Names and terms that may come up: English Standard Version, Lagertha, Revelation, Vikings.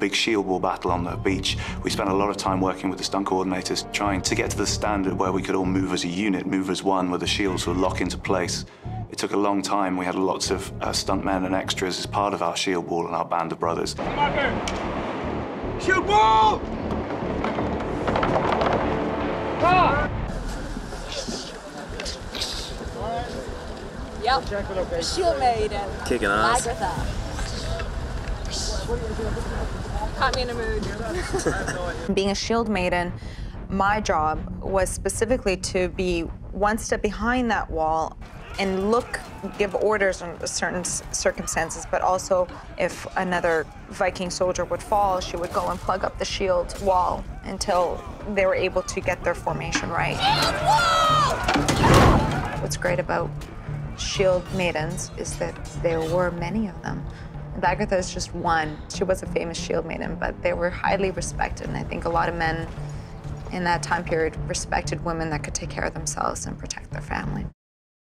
big shield wall battle on the beach, we spent a lot of time working with the stunt coordinators, trying to get to the standard where we could all move as a unit, move as one, where the shields would lock into place. It took a long time. We had lots of stuntmen and extras as part of our shield wall and our band of brothers. Shield wall! Ah! Yep. Shield maiden. Kicking ass. Lagertha. Caught me in a mood. Being a shield maiden, my job was specifically to be one step behind that wall and look, give orders in certain circumstances, but also if another Viking soldier would fall, she would go and plug up the shield wall until they were able to get their formation right. Shield wall! What's great about shield maidens is that there were many of them. Lagertha is just one. She was a famous shield maiden, but they were highly respected, and I think a lot of men in that time period respected women that could take care of themselves and protect their family.